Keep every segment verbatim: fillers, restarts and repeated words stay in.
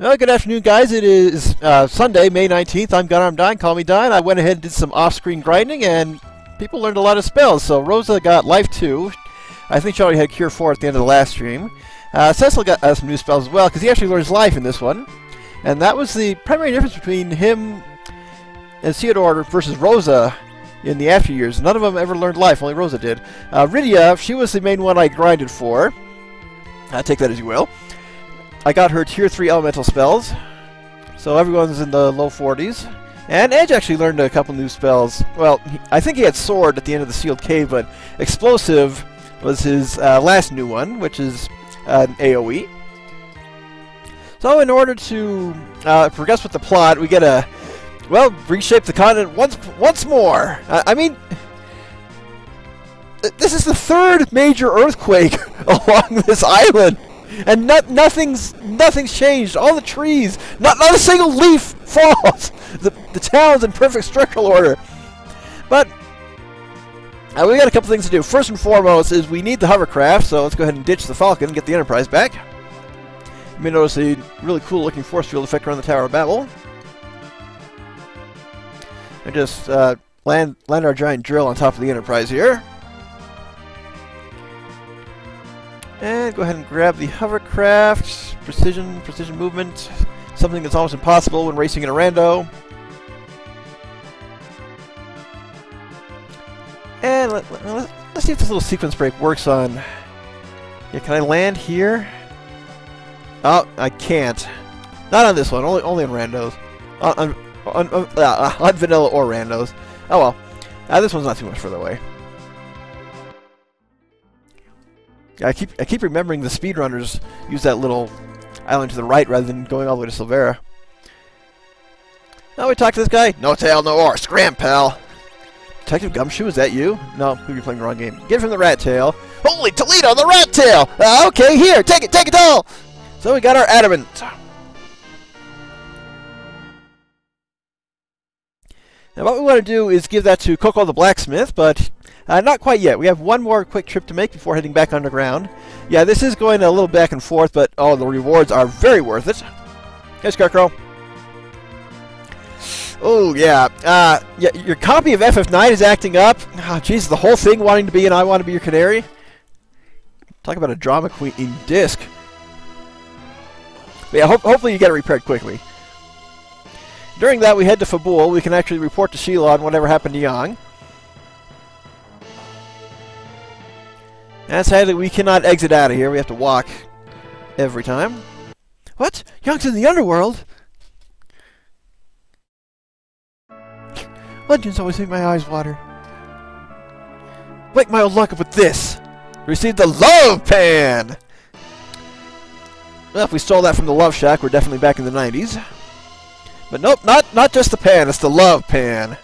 Well, good afternoon, guys. It is uh, Sunday, May nineteenth. I'm GunArm Dyne. Call me Dyne. I went ahead and did some off-screen grinding, and people learned a lot of spells. So Rosa got Life two. I think she already had Cure four at the end of the last stream. Uh, Cecil got uh, some new spells as well, because he actually learns Life in this one. And that was the primary difference between him and Theodore versus Rosa in the after years. None of them ever learned Life, only Rosa did. Uh, Rydia, she was the main one I grinded for. Uh, take that as you will. I got her tier three elemental spells, so everyone's in the low forties. And Edge actually learned a couple new spells. Well, he, I think he had Sword at the end of the Sealed Cave, but Explosive was his uh, last new one, which is uh, an AoE. So in order to uh, progress with the plot, we get a, well, reshape the continent once once more. Uh, I mean, this is the third major earthquake along this island. And not, nothing's nothing's changed. All the trees, not not a single leaf falls. The the town's in perfect structural order. But uh, we got a couple things to do. First and foremost is we need the hovercraft, so let's go ahead and ditch the Falcon and get the Enterprise back. You may notice a really cool looking force field effect around the Tower of Babel. And just uh, land land our giant drill on top of the Enterprise here. And go ahead and grab the hovercraft. Precision, precision movement. Something that's almost impossible when racing in a rando. And let, let, let's, let's see if this little sequence break works on... Yeah, can I land here? Oh, I can't. Not on this one, only only on randos. On, on, on, uh, on vanilla or randos. Oh well. Uh, this one's not too much further away. I keep I keep remembering the speedrunners use that little island to the right rather than going all the way to Silvera. Now we talk to this guy. No tail, no oar. Scram, pal. Detective Gumshoe, is that you? No, we'll be playing the wrong game. Get from the rat tail. Holy Toledo, the rat tail! Uh, okay, here, take it, take it all! So we got our adamant. Now what we want to do is give that to Coco the blacksmith, but... Uh, not quite yet. We have one more quick trip to make before heading back underground. Yeah, this is going a little back and forth, but oh, the rewards are very worth it. Hey, Scarecrow. Oh, yeah. Uh, yeah. Your copy of F F nine is acting up. Oh, jeez, the whole thing wanting to be an I Want to Be Your Canary. Talk about a drama queen in disc. But yeah, ho hopefully you get it repaired quickly. During that, we head to Fabul. We can actually report to Sheila on whatever happened to Yang. And sadly, we cannot exit out of here. We have to walk every time. What? Yang's in the underworld? Legends always make my eyes water. Wake my old luck up with this! Receive the Love Pan! Well, if we stole that from the Love Shack, we're definitely back in the nineties. But nope, not, not just the pan, it's the Love Pan.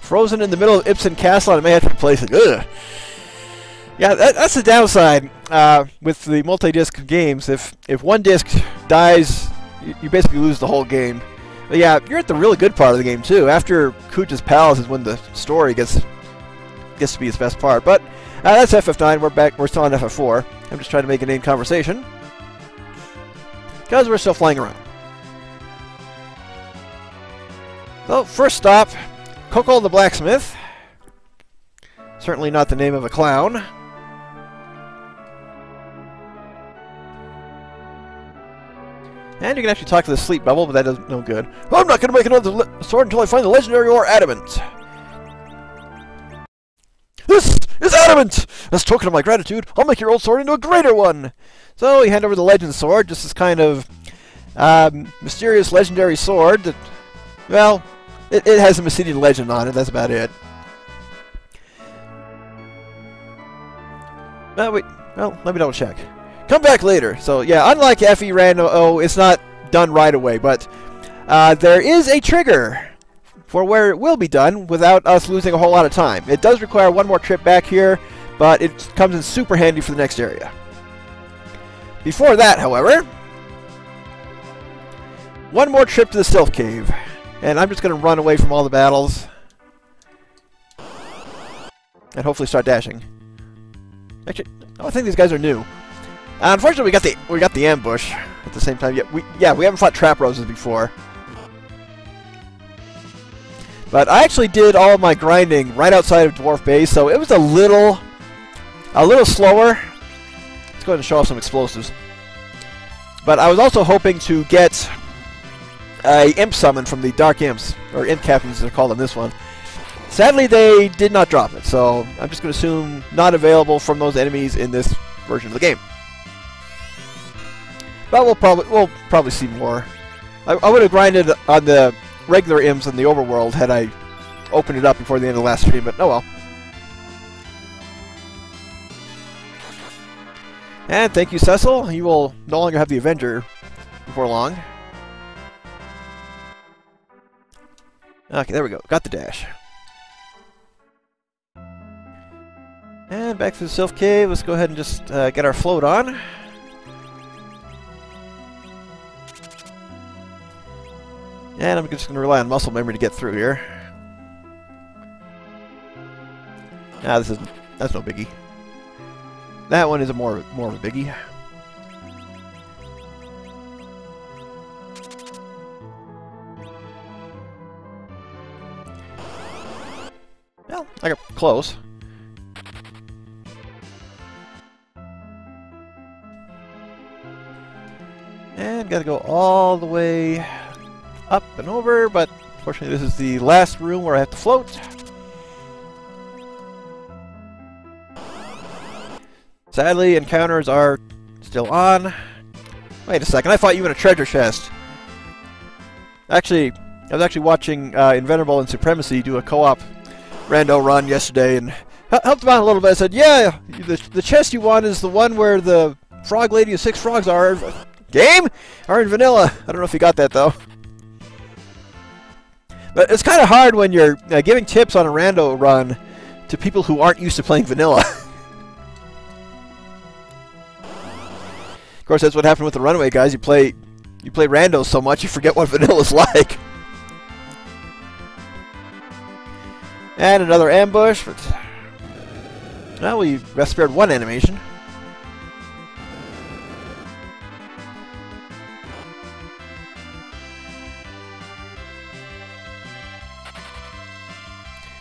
Frozen in the middle of Ipsen Castle, and I may have to replace it. Ugh. Yeah, that, that's the downside uh, with the multi-disc games. If if one disc dies, you, you basically lose the whole game. But yeah, you're at the really good part of the game too. After Kucha's Palace is when the story gets gets to be its best part. But uh, that's F F nine. We're back. We're still on F F four. I'm just trying to make an in conversation because we're still flying around. So first stop. Coco the blacksmith. Certainly not the name of a clown. And you can actually talk to the sleep bubble, but that doesn't no good. Well, I'm not going to make another sword until I find the legendary ore adamant. This is adamant! As token of my gratitude, I'll make your old sword into a greater one! So we hand over the legend sword, just this kind of um, mysterious legendary sword that, well... It, it has a Mycidian legend on it, that's about it. Uh, wait, well, let me double check. Come back later. So, yeah, unlike F E rando, it's not done right away, but uh, there is a trigger for where it will be done without us losing a whole lot of time. It does require one more trip back here, but it comes in super handy for the next area. Before that, however, one more trip to the Sylph Cave. And I'm just going to run away from all the battles. And hopefully start dashing. Actually, oh, I think these guys are new. Uh, unfortunately, we got the we got the ambush at the same time. Yeah, we yeah we haven't fought trap roses before. But I actually did all my grinding right outside of Dwarf Base, so it was a little a little slower. Let's go ahead and show off some explosives. But I was also hoping to get a imp summon from the Dark Imps, or Imp Captains, as they're called in this one. Sadly, they did not drop it, so I'm just going to assume not available from those enemies in this version of the game. But we'll probably we'll probably see more. I, I would have grinded on the regular imps in the overworld had I opened it up before the end of the last stream, but oh well. And thank you, Cecil. You will no longer have the Avenger before long. Okay, there we go. Got the dash. And back to the Sylph Cave. Let's go ahead and just uh, get our float on. And I'm just going to rely on muscle memory to get through here. Ah, this is... that's no biggie. That one is a more, more of a biggie. Well, I got close. And gotta go all the way up and over, but fortunately this is the last room where I have to float. Sadly, encounters are still on. Wait a second, I fought you in a treasure chest. Actually, I was actually watching uh, Inveterable and Supremacy do a co-op rando run yesterday and helped them out a little bit. I said, yeah, the, the chest you want is the one where the Frog Lady of Six Frogs are. Game? Are in vanilla. I don't know if you got that, though. But it's kind of hard when you're uh, giving tips on a rando run to people who aren't used to playing vanilla. Of course, that's what happened with the Runaway guys. You play, you play randos so much, you forget what vanilla's like. And another ambush. But now we spared one animation.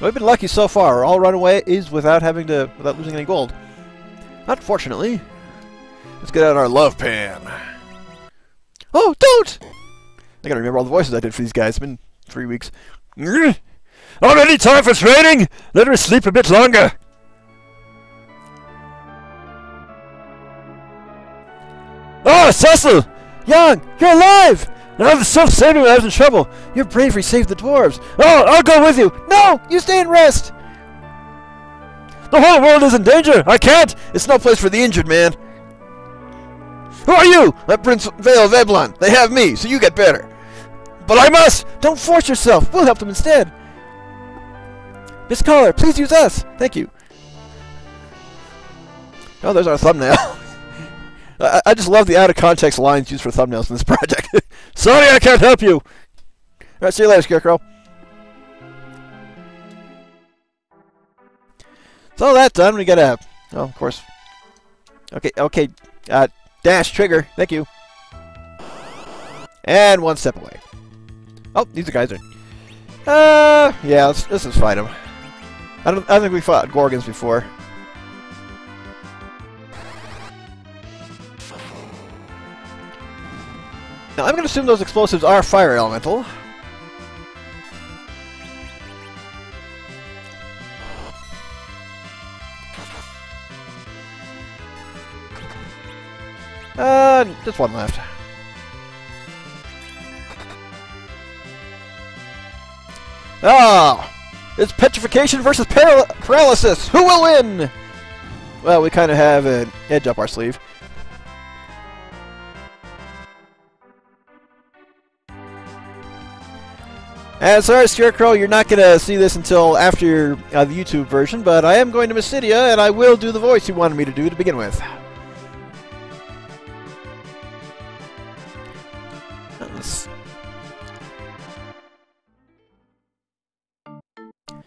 We've been lucky so far. All Runaway is without having to, without losing any gold. Unfortunately. Let's get out our love pan. Oh, don't! I gotta remember all the voices I did for these guys. It's been three weeks. Already time for training! Let her sleep a bit longer! Oh, Cecil! Yang, you're alive! I'm the self saved when I was in trouble. Your bravery saved the dwarves. Oh, I'll go with you. No, you stay and rest. The whole world is in danger. I can't. It's no place for the injured, man. Who are you? I'm Prince Vale of Eblon. They have me, so you get better. But I must. Don't force yourself. We'll help them instead. Miss Caller, please use us. Thank you. Oh, there's our thumbnail. I, I just love the out of context lines used for thumbnails in this project. Sorry, I can't help you! Alright, see you later, Scarecrow. So that's done, we got a... oh, of course. Okay, okay, uh, dash trigger, thank you. And one step away. Oh, these are guys are... Uh, yeah, let's, let's just fight them. I don't, I think we fought Gorgons before. Now, I'm going to assume those explosives are fire elemental. Uh, just one left. Ah! It's petrification versus paral paralysis! Who will win? Well, we kind of have an edge up our sleeve. And sorry, Scarecrow, you're not going to see this until after uh, the YouTube version, but I am going to Mysidia, and I will do the voice you wanted me to do to begin with.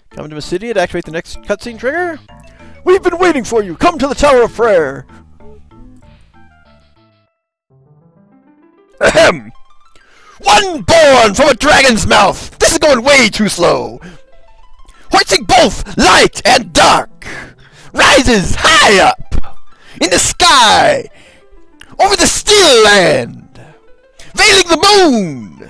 Come to Mysidia to activate the next cutscene trigger. We've been waiting for you! Come to the Tower of Prayer! Ahem! One born from a dragon's mouth! This is going way too slow! Hoisting both light and dark! Rises high up! In the sky! Over the still land! Veiling the moon!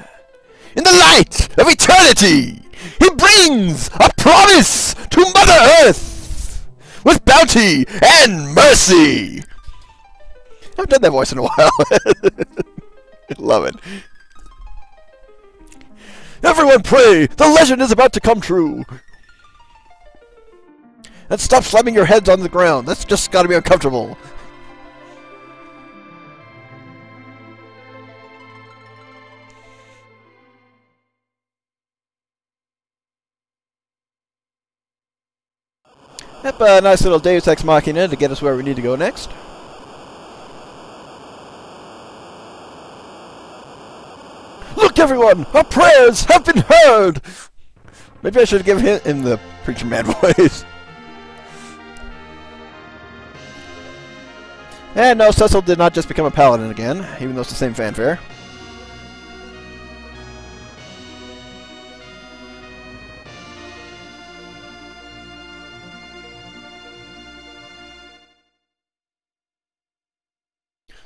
In the light of eternity! He brings a promise to Mother Earth! With bounty and mercy! I haven't done that voice in a while. Love it. Everyone pray! The legend is about to come true! And stop slamming your heads on the ground. That's just gotta be uncomfortable. Yep, a nice little Deus Ex Machina to get us where we need to go next. Look, everyone! Our prayers have been heard! Maybe I should give him in the Preacher Man voice. And no, Cecil did not just become a paladin again, even though it's the same fanfare.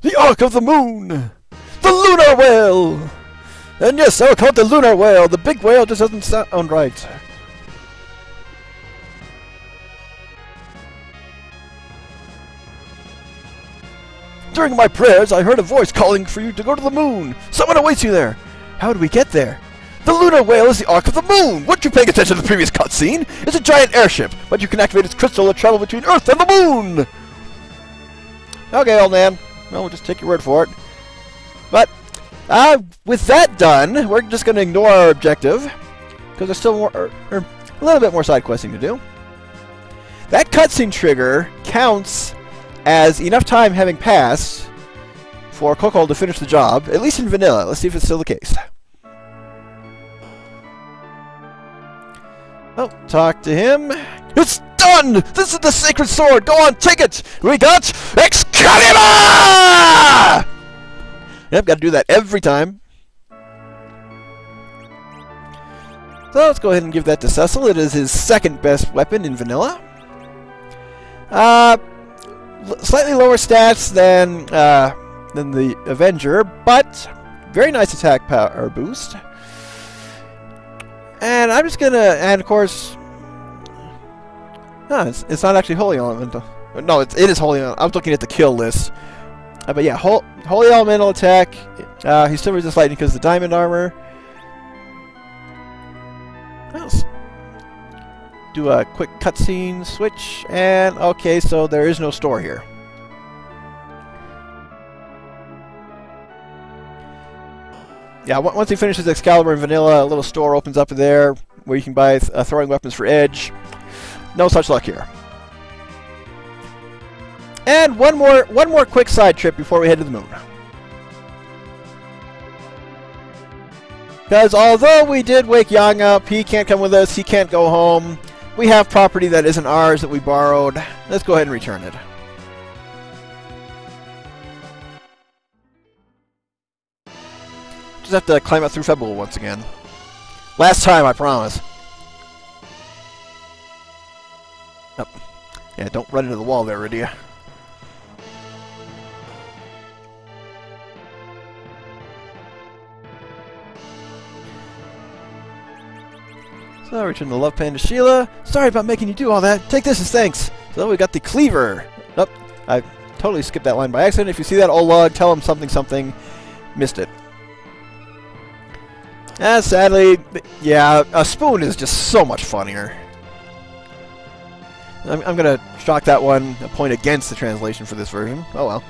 The Ark of the Moon! The Lunar Whale! And yes, I would call it the Lunar Whale! The big whale just doesn't sound right. During my prayers, I heard a voice calling for you to go to the moon! Someone awaits you there! How do we get there? The Lunar Whale is the Ark of the Moon! Weren't you paying attention to the previous cutscene? It's a giant airship, but you can activate its crystal to travel between Earth and the Moon! Okay, old man. Well, we'll just take your word for it. But, uh, with that done, we're just going to ignore our objective, because there's still more, er, er, a little bit more side questing to do. That cutscene trigger counts as enough time having passed for Coco to finish the job, at least in vanilla. Let's see if it's still the case. Oh, talk to him. It's done! This is the sacred sword! Go on, take it! We got Excalibur! Yep, gotta do that every time. So let's go ahead and give that to Cecil. It is his second best weapon in vanilla. Uh, slightly lower stats than, uh, than the Avenger, but very nice attack power boost. And I'm just gonna, and of course, no, it's, it's not actually Holy Elemental. No, it's, it is Holy Elemental. I was looking at the kill list. Uh, but yeah, Hol Holy Elemental attack. Uh, he still resists lightning because of the diamond armor. Let's do a quick cutscene switch. And okay, so there is no store here. Yeah, once he finishes Excalibur and Vanilla, a little store opens up there where you can buy th uh, throwing weapons for Edge. No such luck here. And one more, one more quick side trip before we head to the moon. Because although we did wake Yang up, he can't come with us, he can't go home. We have property that isn't ours that we borrowed. Let's go ahead and return it. Just have to climb up through Fabul once again. Last time, I promise. Oh. Yeah, don't run into the wall there, Rydia. So, return the love pan to Sheila. Sorry about making you do all that. Take this as thanks. So, we got the cleaver. Nope, I totally skipped that line by accident. If you see that old log, tell him something something. Missed it. Ah, sadly, yeah, a spoon is just so much funnier. I'm, I'm going to chalk that one a point against the translation for this version. Oh well.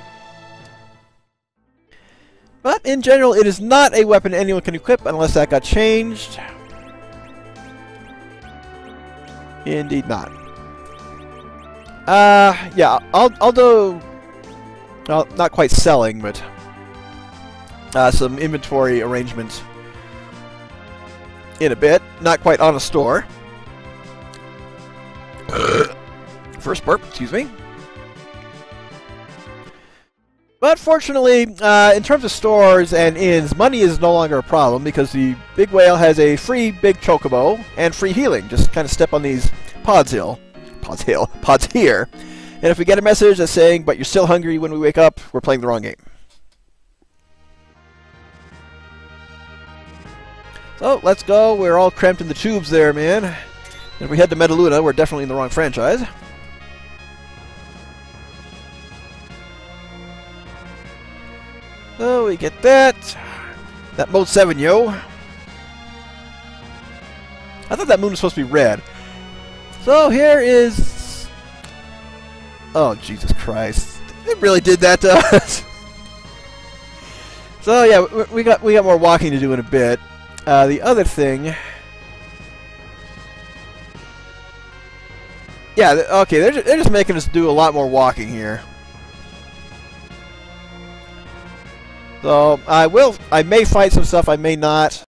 But in general, it is not a weapon anyone can equip unless that got changed. Indeed not. Uh, yeah, although... Well, not quite selling, but... Uh, some inventory arrangements in a bit. Not quite on a store. First burp, excuse me. But fortunately, uh, in terms of stores and inns, money is no longer a problem because the big whale has a free big chocobo and free healing. Just kind of step on these pods hill. Pods hill. Pods here. And if we get a message that's saying, but you're still hungry when we wake up, we're playing the wrong game. So, let's go. We're all cramped in the tubes there, man. And if we head to Metaluna, we're definitely in the wrong franchise. Oh, we get that. That mode seven, yo. I thought that moon was supposed to be red. So here is... Oh, Jesus Christ. It really did that to us. So yeah, we, we got we got more walking to do in a bit. Uh, the other thing... Yeah, th okay, they're, ju they're just making us do a lot more walking here. So I will, I may fight some stuff, I may not.